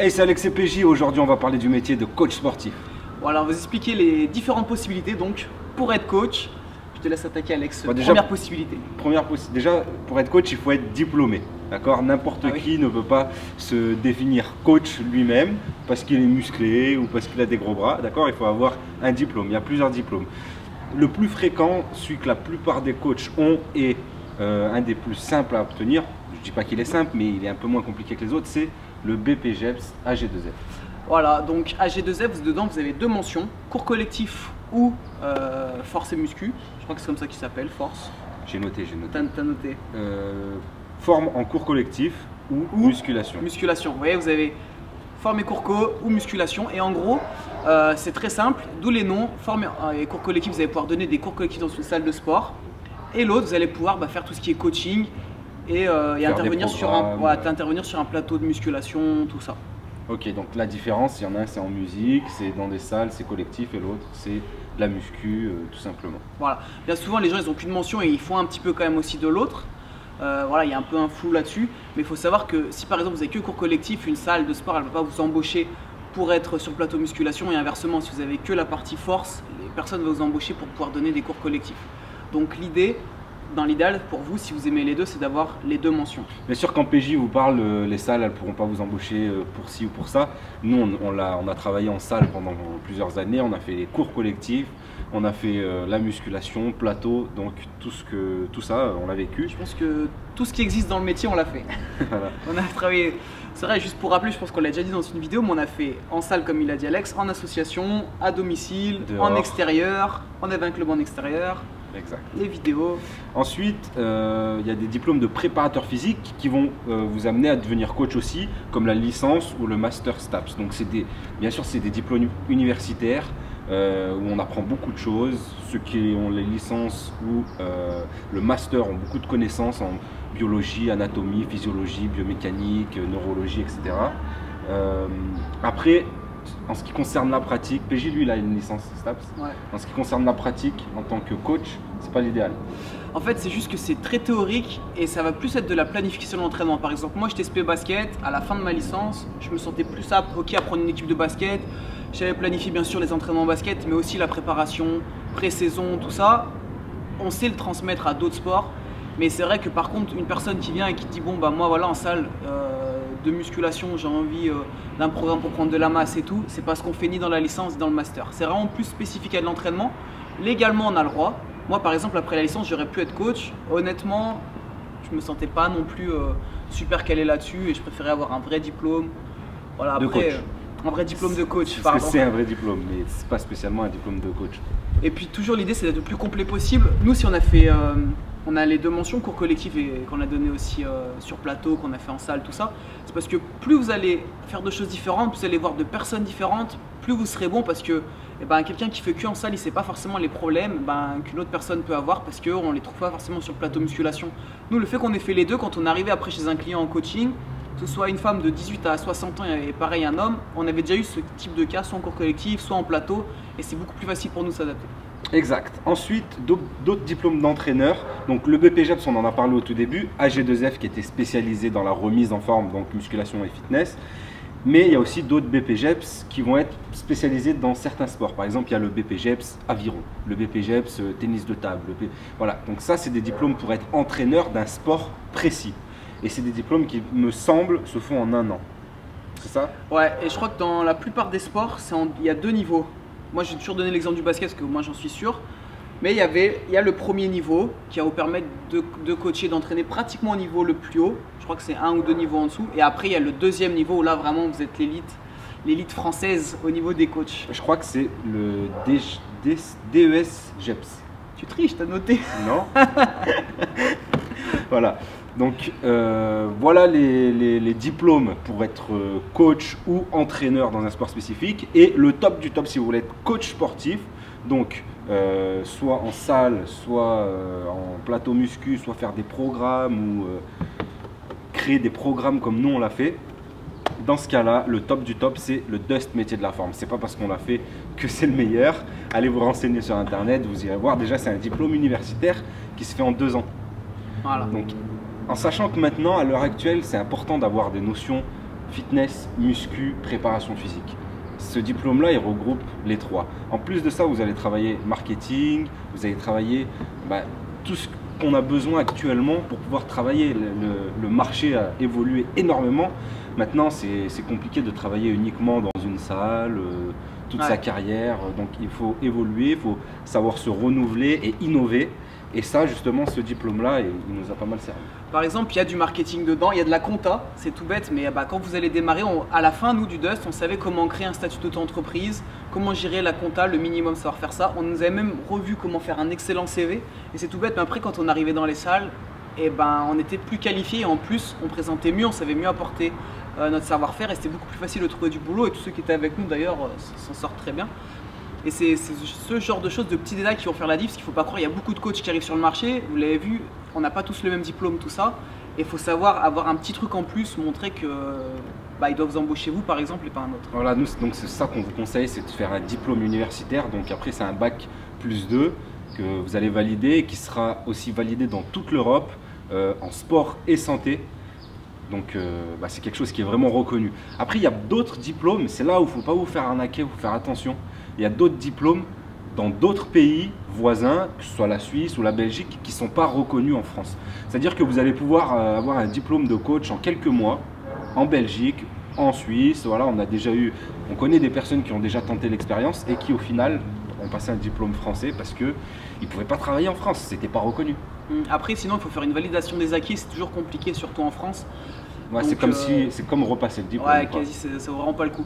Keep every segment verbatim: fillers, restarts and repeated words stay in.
Hey, c'est Alex et P J, aujourd'hui on va parler du métier de coach sportif. Voilà, on va vous expliquer les différentes possibilités donc pour être coach. Je te laisse attaquer Alex, bah, déjà, première possibilité. Première possi déjà, pour être coach, il faut être diplômé, d'accord? N'importe ah, qui oui. ne peut pas se définir coach lui-même parce qu'il est musclé ou parce qu'il a des gros bras, d'accord? Il faut avoir un diplôme, il y a plusieurs diplômes. Le plus fréquent, celui que la plupart des coachs ont et euh, un des plus simples à obtenir, je ne dis pas qu'il est simple, mais il est un peu moins compliqué que les autres, c'est le B P J E P S A G deux F. Voilà, donc A G deux F, dedans vous avez deux mentions, cours collectif ou euh, force et muscu. Je crois que c'est comme ça qu'il s'appelle, force. J'ai noté, j'ai noté. T'as noté. Euh, forme en cours collectif ou, ou musculation. Musculation, vous voyez, vous avez forme et cours co ou musculation. Et en gros, euh, c'est très simple, d'où les noms. Forme et cours collectif, vous allez pouvoir donner des cours collectifs dans une salle de sport. Et l'autre, vous allez pouvoir bah, faire tout ce qui est coaching et, euh, et intervenir, sur un, ouais, intervenir sur un plateau de musculation, tout ça. Ok, donc la différence, il y en a un c'est en musique, c'est dans des salles, c'est collectif et l'autre c'est la muscu, euh, tout simplement. Voilà, bien souvent les gens ils n'ont qu'une mention et ils font un petit peu quand même aussi de l'autre. Euh, voilà, il y a un peu un flou là-dessus, mais il faut savoir que si par exemple vous n'avez que cours collectif, une salle de sport elle ne va pas vous embaucher pour être sur plateau musculation et inversement si vous n'avez que la partie force, les personnes vont vous embaucher pour pouvoir donner des cours collectifs. Donc l'idée, dans l'idéal, pour vous, si vous aimez les deux, c'est d'avoir les deux mentions. Bien sûr qu'en P J vous parle, euh, les salles elles ne pourront pas vous embaucher euh, pour ci ou pour ça. Nous, on, on, a, on a travaillé en salle pendant plusieurs années, on a fait les cours collectifs, on a fait euh, la musculation, plateau, donc tout, ce que, tout ça, euh, on l'a vécu. Je pense que tout ce qui existe dans le métier, on l'a fait. Voilà. On a travaillé, c'est vrai, juste pour rappeler, je pense qu'on l'a déjà dit dans une vidéo, mais on a fait en salle, comme il a dit Alex, en association, à domicile, dehors, en extérieur, on avait un club en extérieur. Exact. Les vidéos. Ensuite, euh, il y a des diplômes de préparateur physique qui vont euh, vous amener à devenir coach aussi, comme la licence ou le master STAPS. Donc, c'est des, bien sûr, c'est des diplômes universitaires euh, où on apprend beaucoup de choses. Ceux qui ont les licences ou euh, le master ont beaucoup de connaissances en biologie, anatomie, physiologie, biomécanique, neurologie, et cetera. Euh, après. En ce qui concerne la pratique, P J lui il a une licence STAPS, ouais. En ce qui concerne la pratique en tant que coach, c'est pas l'idéal. En fait c'est juste que c'est très théorique et ça va plus être de la planification de l'entraînement. Par exemple moi j'étais S P basket, à la fin de ma licence, je me sentais plus à, ok à prendre une équipe de basket. J'avais planifié bien sûr les entraînements en basket mais aussi la préparation, pré-saison, tout ça. On sait le transmettre à d'autres sports mais c'est vrai que par contre une personne qui vient et qui dit bon bah moi voilà en salle, euh, de musculation, j'ai envie euh, d'un programme pour prendre de la masse et tout, c'est pas ce qu'on fait ni dans la licence ni dans le master. C'est vraiment plus spécifique à de l'entraînement. Légalement, on a le droit. Moi, par exemple, après la licence, j'aurais pu être coach. Honnêtement, je me sentais pas non plus euh, super calé là-dessus et je préférais avoir un vrai diplôme. Voilà, après, de coach. Euh, un vrai diplôme de coach. Parce que c'est un vrai diplôme, mais c'est pas spécialement un diplôme de coach. Et puis, toujours l'idée, c'est d'être le plus complet possible. Nous, si on a fait. Euh, On a les deux mentions, cours collectif et qu'on a donné aussi euh, sur plateau, qu'on a fait en salle, tout ça. C'est parce que plus vous allez faire de choses différentes, plus vous allez voir de personnes différentes, plus vous serez bon parce que eh ben, quelqu'un qui fait que en salle, il ne sait pas forcément les problèmes ben, qu'une autre personne peut avoir parce qu'on ne les trouve pas forcément sur plateau musculation. Nous, le fait qu'on ait fait les deux, quand on arrivait après chez un client en coaching, que ce soit une femme de dix-huit à soixante ans et pareil un homme, on avait déjà eu ce type de cas, soit en cours collectif, soit en plateau et c'est beaucoup plus facile pour nous s'adapter. Exact. Ensuite, d'autres diplômes d'entraîneur. Donc le B P J E P S, on en a parlé au tout début, A G deux F qui était spécialisé dans la remise en forme, donc musculation et fitness. Mais il y a aussi d'autres B P J E P S qui vont être spécialisés dans certains sports. Par exemple, il y a le B P J E P S aviron, le B P J E P S tennis de table. Le B... Voilà. Donc ça, c'est des diplômes pour être entraîneur d'un sport précis. Et c'est des diplômes qui, me semble, se font en un an. C'est ça? Ouais. Et je crois que dans la plupart des sports, en... il y a deux niveaux. Moi, j'ai toujours donné l'exemple du basket parce que moi, j'en suis sûr. Mais il y avait, il y a le premier niveau qui va vous permettre de, de coacher, d'entraîner pratiquement au niveau le plus haut. Je crois que c'est un ou deux niveaux en dessous. Et après, il y a le deuxième niveau où là, vraiment, vous êtes l'élite, l'élite française au niveau des coachs. Je crois que c'est le D E S-J E P S. Tu triches, t'as noté. Non. Voilà. Donc, euh, voilà les, les, les diplômes pour être coach ou entraîneur dans un sport spécifique. Et le top du top, si vous voulez être coach sportif, donc euh, soit en salle, soit euh, en plateau muscu, soit faire des programmes ou euh, créer des programmes comme nous on l'a fait. Dans ce cas-là, le top du top, c'est le DEUST métier de la forme. C'est pas parce qu'on l'a fait que c'est le meilleur. Allez vous renseigner sur Internet, vous irez voir. Déjà, c'est un diplôme universitaire qui se fait en deux ans. Voilà. Donc, en sachant que maintenant, à l'heure actuelle, c'est important d'avoir des notions fitness, muscu, préparation physique. Ce diplôme-là, il regroupe les trois. En plus de ça, vous allez travailler marketing, vous allez travailler bah, tout ce qu'on a besoin actuellement pour pouvoir travailler. Le, le, le marché a évolué énormément. Maintenant, c'est compliqué de travailler uniquement dans une salle, euh, toute ouais. sa carrière. Donc, il faut évoluer, il faut savoir se renouveler et innover. Et ça, justement, ce diplôme-là, il nous a pas mal servi. Par exemple, il y a du marketing dedans, il y a de la compta, c'est tout bête, mais bah, quand vous allez démarrer, on, à la fin, nous, du DEUST, on savait comment créer un statut d'auto-entreprise, comment gérer la compta, le minimum savoir faire ça. On nous avait même revu comment faire un excellent C V, et c'est tout bête, mais après, quand on arrivait dans les salles, eh ben, on était plus qualifiés, et en plus, on présentait mieux, on savait mieux apporter euh, notre savoir-faire, et c'était beaucoup plus facile de trouver du boulot, et tous ceux qui étaient avec nous, d'ailleurs, euh, s'en sortent très bien. Et c'est ce genre de choses, de petits détails qui vont faire la diff, parce qu'il ne faut pas croire, il y a beaucoup de coachs qui arrivent sur le marché, vous l'avez vu, on n'a pas tous le même diplôme, tout ça, et il faut savoir avoir un petit truc en plus, montrer que bah, ils doivent vous embaucher vous par exemple et pas un autre. Voilà, nous donc c'est ça qu'on vous conseille, c'est de faire un diplôme universitaire, donc après c'est un bac plus deux que vous allez valider et qui sera aussi validé dans toute l'Europe, euh, en sport et santé. Donc euh, bah, c'est quelque chose qui est vraiment reconnu. Après il y a d'autres diplômes, c'est là où il ne faut pas vous faire arnaquer, vous faire attention. Il y a d'autres diplômes dans d'autres pays voisins, que ce soit la Suisse ou la Belgique, qui ne sont pas reconnus en France. C'est-à-dire que vous allez pouvoir avoir un diplôme de coach en quelques mois, en Belgique, en Suisse. Voilà, on a déjà eu, on connaît des personnes qui ont déjà tenté l'expérience et qui au final ont passé un diplôme français parce qu'ils ne pouvaient pas travailler en France, c'était pas reconnu. Après sinon il faut faire une validation des acquis, c'est toujours compliqué surtout en France. Ouais, c'est comme, euh... si, comme repasser le diplôme. Ouais, quasi, ça ne vaut vraiment pas le coup.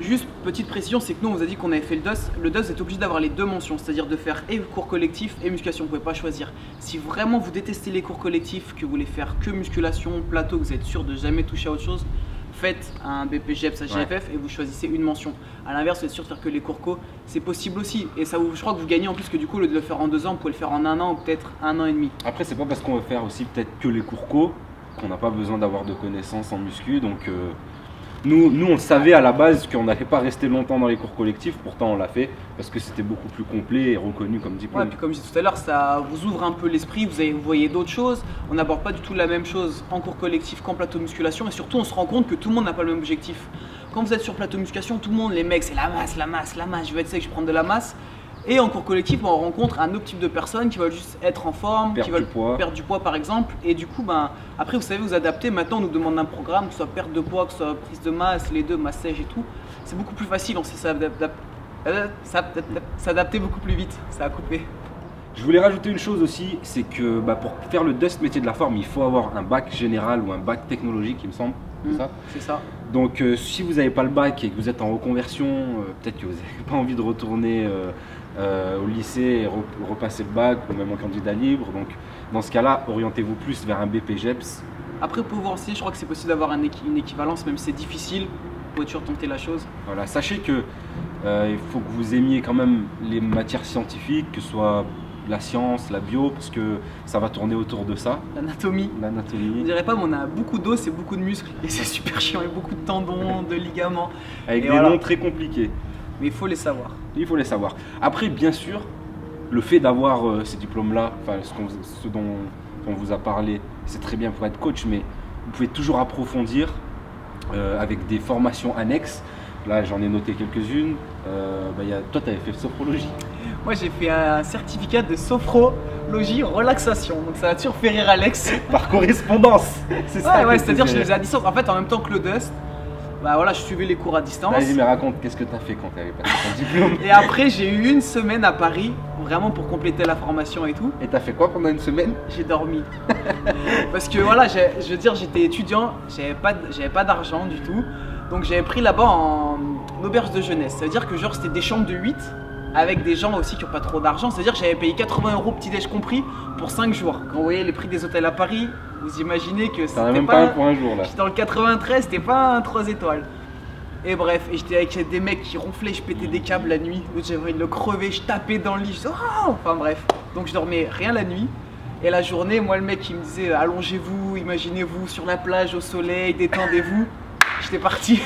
Juste petite précision, c'est que nous on vous a dit qu'on avait fait le DEUST. Le DEUST est obligé d'avoir les deux mentions, c'est-à-dire de faire et cours collectif et musculation, vous ne pouvez pas choisir. Si vraiment vous détestez les cours collectifs, que vous voulez faire que musculation, plateau, que vous êtes sûr de jamais toucher à autre chose, faites un B P J E P S A G deux F ouais. et vous choisissez une mention. A l'inverse, vous êtes sûr de faire que les cours co, c'est possible aussi. Et ça, je crois que vous gagnez en plus que du coup, au lieu de le faire en deux ans, vous pouvez le faire en un an ou peut-être un an et demi. Après, c'est pas parce qu'on veut faire aussi peut-être que les cours co qu'on n'a pas besoin d'avoir de connaissances en muscu, donc euh... Nous, nous, on le savait à la base qu'on n'allait pas rester longtemps dans les cours collectifs, pourtant on l'a fait parce que c'était beaucoup plus complet et reconnu comme diplôme. Ouais, puis comme je disais tout à l'heure, ça vous ouvre un peu l'esprit, vous, vous voyez d'autres choses, on n'aborde pas du tout la même chose en cours collectif qu'en plateau musculation et surtout on se rend compte que tout le monde n'a pas le même objectif. Quand vous êtes sur plateau musculation, tout le monde, les mecs, c'est la masse, la masse, la masse, je veux être sec, je prends de la masse. Et en cours collectif, on rencontre un autre type de personnes qui veulent juste être en forme, perdre qui veulent du poids. perdre du poids par exemple. Et du coup, ben, après vous savez vous adapter. Maintenant, on nous demande un programme, que ce soit perte de poids, que ce soit prise de masse, les deux, masse sèche et tout. C'est beaucoup plus facile, on sait s'adapter beaucoup plus vite. Ça a coupé. Je voulais rajouter une chose aussi, c'est que bah, pour faire le DEUST métier de la forme, il faut avoir un bac général ou un bac technologique, il me semble. C'est ça ? C'est ça. Donc euh, si vous n'avez pas le bac et que vous êtes en reconversion, euh, peut-être que vous n'avez pas envie de retourner euh, euh, au lycée et re repasser le bac ou même en candidat libre. Donc dans ce cas-là, orientez-vous plus vers un B P J E P S. Après, pour vous renseigner, je crois que c'est possible d'avoir un équ une équivalence, même si c'est difficile. Vous pouvez toujours tenter la chose. Voilà, sachez que euh, il faut que vous aimiez quand même les matières scientifiques, que ce soit la science, la bio, parce que ça va tourner autour de ça. L'anatomie. L'anatomie. On dirait pas, mais on a beaucoup d'os et beaucoup de muscles. Et c'est super chiant, et beaucoup de tendons, de ligaments. Avec et des voilà. noms très compliqués. Mais il faut les savoir. Il faut les savoir. Après, bien sûr, le fait d'avoir euh, ces diplômes-là, enfin ce, qu'on, ce dont on vous a parlé, c'est très bien pour être coach, mais vous pouvez toujours approfondir euh, avec des formations annexes. Là, j'en ai noté quelques-unes. Euh, bah, y a... Toi, tu avais fait sophrologie. Moi, j'ai fait un certificat de sophrologie relaxation. Donc, ça a toujours fait rire Alex. Par correspondance. C'est ouais, ça. Ouais, c'est-à-dire que je les faisais à distance. En fait, en même temps que le DEUST, bah, voilà, je suivais les cours à distance. Vas-y, mais raconte, qu'est-ce que tu as fait quand tu avais passé ton diplôme? Et après, j'ai eu une semaine à Paris, vraiment pour compléter la formation et tout. Et tu as fait quoi pendant une semaine? J'ai dormi. Parce que voilà, je veux dire, j'étais étudiant, j'avais pas, pas d'argent du tout. Donc j'avais pris là-bas en auberge de jeunesse, ça veut dire que genre c'était des chambres de huit avec des gens aussi qui n'ont pas trop d'argent, c'est-à-dire que j'avais payé quatre-vingts euros petit-déj compris pour cinq jours. Quand vous voyez les prix des hôtels à Paris, vous imaginez que c'était même pas, pas pour un jour là. J'étais dans le quatre-vingt-treize, c'était pas un trois étoiles. Et bref, et j'étais avec des mecs qui ronflaient, je pétais des câbles la nuit, j'avais envie de le crever, je tapais dans le lit, je disais oh! Enfin bref, donc je dormais rien la nuit. Et la journée, moi le mec il me disait allongez-vous, imaginez-vous sur la plage au soleil, détendez-vous. J'étais parti.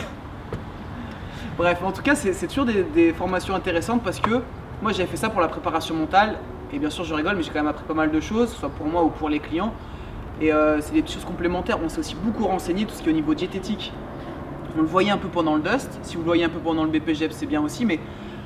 Bref, en tout cas, c'est toujours des, des formations intéressantes parce que moi, j'avais fait ça pour la préparation mentale. Et bien sûr, je rigole, mais j'ai quand même appris pas mal de choses, soit pour moi ou pour les clients. Et euh, c'est des petites choses complémentaires. On s'est aussi beaucoup renseigné tout ce qui est au niveau diététique. on le voyait un peu pendant le DEUST, si vous le voyez un peu pendant le B P J E P S, c'est bien aussi, mais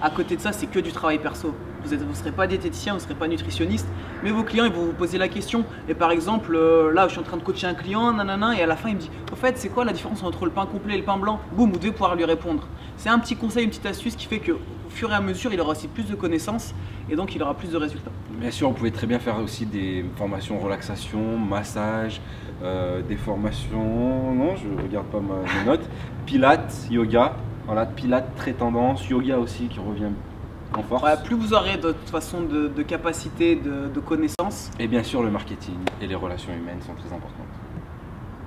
à côté de ça, c'est que du travail perso. Vous ne serez pas diététicien, vous ne serez pas nutritionniste, mais vos clients, ils vont vous poser la question. Et par exemple, euh, là, je suis en train de coacher un client, nanana, et à la fin, il me dit « Au fait, c'est quoi la différence entre le pain complet et le pain blanc ?» Boum, vous devez pouvoir lui répondre. C'est un petit conseil, une petite astuce qui fait qu'au fur et à mesure, il aura aussi plus de connaissances et donc il aura plus de résultats. Bien sûr, on pouvait très bien faire aussi des formations relaxation, massage, euh, des formations… Non, je ne regarde pas ma, mes notes. Pilates, yoga. Voilà, pilates très tendance, yoga aussi qui revient en force. Ouais, plus vous aurez de toute façon de, de capacité, de, de connaissances. Et bien sûr, le marketing et les relations humaines sont très importantes.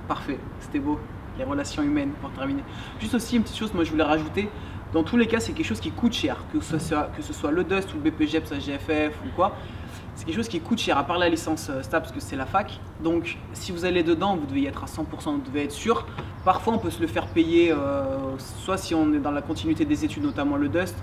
Parfait, c'était beau, les relations humaines pour terminer. Juste aussi une petite chose, moi je voulais rajouter, dans tous les cas c'est quelque chose qui coûte cher, que ce soit, que ce soit le DEUST ou le B P J E P S, A G F F ou quoi. C'est quelque chose qui coûte cher, à part la licence STAPS, parce que c'est la fac. Donc, si vous allez dedans, vous devez y être à cent pour cent, vous devez être sûr. Parfois, on peut se le faire payer, euh, soit si on est dans la continuité des études, notamment le DEUST,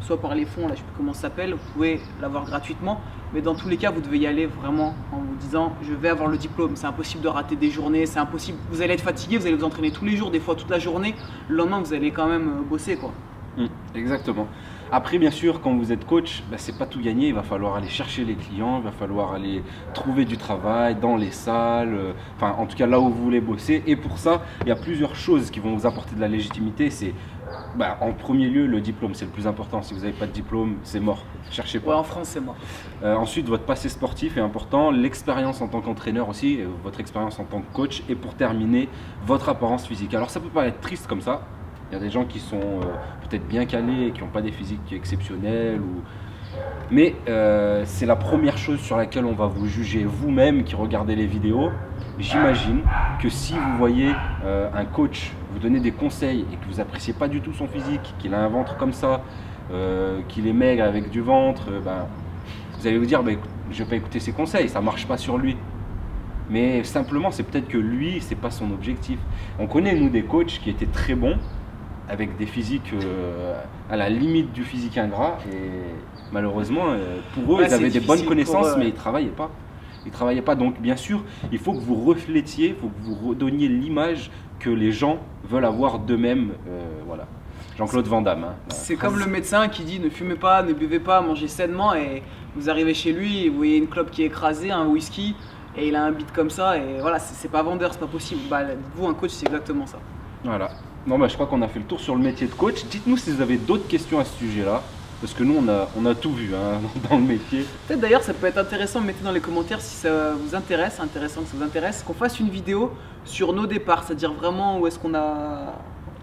soit par les fonds, là, je ne sais plus comment ça s'appelle, vous pouvez l'avoir gratuitement. Mais dans tous les cas, vous devez y aller vraiment en vous disant « je vais avoir le diplôme ». C'est impossible de rater des journées, c'est impossible. Vous allez être fatigué, vous allez vous entraîner tous les jours, des fois toute la journée. Le lendemain, vous allez quand même bosser, quoi. Mmh, exactement. Après, bien sûr, quand vous êtes coach, ben, c'est pas tout gagné. Il va falloir aller chercher les clients, il va falloir aller trouver du travail dans les salles, euh, enfin, en tout cas là où vous voulez bosser. Et pour ça, il y a plusieurs choses qui vont vous apporter de la légitimité. C'est ben, en premier lieu le diplôme, c'est le plus important. Si vous n'avez pas de diplôme, c'est mort. Cherchez pas. Ouais, en France, c'est mort. Euh, ensuite, votre passé sportif est important, l'expérience en tant qu'entraîneur aussi, et votre expérience en tant que coach, et pour terminer, votre apparence physique. Alors, ça peut paraître triste comme ça. Il y a des gens qui sont euh, peut-être bien calés, qui n'ont pas des physiques exceptionnelles. Ou... Mais euh, c'est la première chose sur laquelle on va vous juger vous-même qui regardez les vidéos. J'imagine que si vous voyez euh, un coach vous donner des conseils et que vous n'appréciez pas du tout son physique, qu'il a un ventre comme ça, euh, qu'il est maigre avec du ventre, euh, ben, vous allez vous dire bah, « je ne vais pas écouter ses conseils, ça ne marche pas sur lui ». Mais simplement, c'est peut-être que lui, ce n'est pas son objectif. On connaît, nous, des coachs qui étaient très bons, avec des physiques euh, à la limite du physique ingrat, et malheureusement euh, pour eux, ouais, ils avaient des bonnes connaissances mais ils ne travaillaient pas. Ils travaillaient pas, donc bien sûr il faut que vous reflétiez, il faut que vous redonniez l'image que les gens veulent avoir d'eux-mêmes. Euh, voilà. Jean-Claude Van Damme. Hein, c'est comme le médecin qui dit ne fumez pas, ne buvez pas, mangez sainement, et vous arrivez chez lui, vous voyez une clope qui est écrasée, un whisky, et il a un bide comme ça, et voilà, c'est pas vendeur, c'est pas possible. Bah, vous, un coach, c'est exactement ça. Voilà. Non, bah, je crois qu'on a fait le tour sur le métier de coach. Dites-nous si vous avez d'autres questions à ce sujet-là, parce que nous, on a, on a tout vu hein, dans le métier. Peut-être d'ailleurs, ça peut être intéressant, mettez dans les commentaires si ça vous intéresse, intéressant que ça vous intéresse, qu'on fasse une vidéo sur nos départs, c'est-à-dire vraiment où est-ce qu'on a...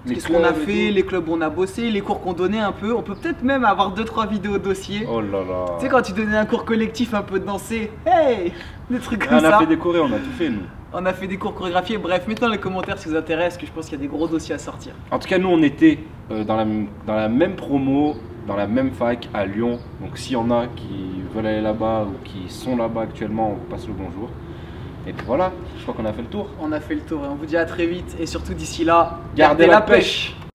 Qu'est-ce qu'on a fait, les clubs où on a bossé, les cours qu'on donnait un peu. On peut peut-être même avoir deux trois vidéos dossiers. Oh là là. Tu sais, quand tu donnais un cours collectif un peu de danser, hey, des trucs comme ça. On a fait des chorés, on a tout fait nous. On a fait des cours chorégraphiés. Bref, mettez dans les commentaires si vous intéresse, que je pense qu'il y a des gros dossiers à sortir. En tout cas, nous on était euh, dans, la, dans la même promo, dans la même fac à Lyon. Donc s'il y en a qui veulent aller là-bas ou qui sont là-bas actuellement, on vous passe le bonjour. Et puis voilà, je crois qu'on a fait le tour. On a fait le tour et on vous dit à très vite. Et surtout d'ici là, gardez, gardez la, la pêche, pêche.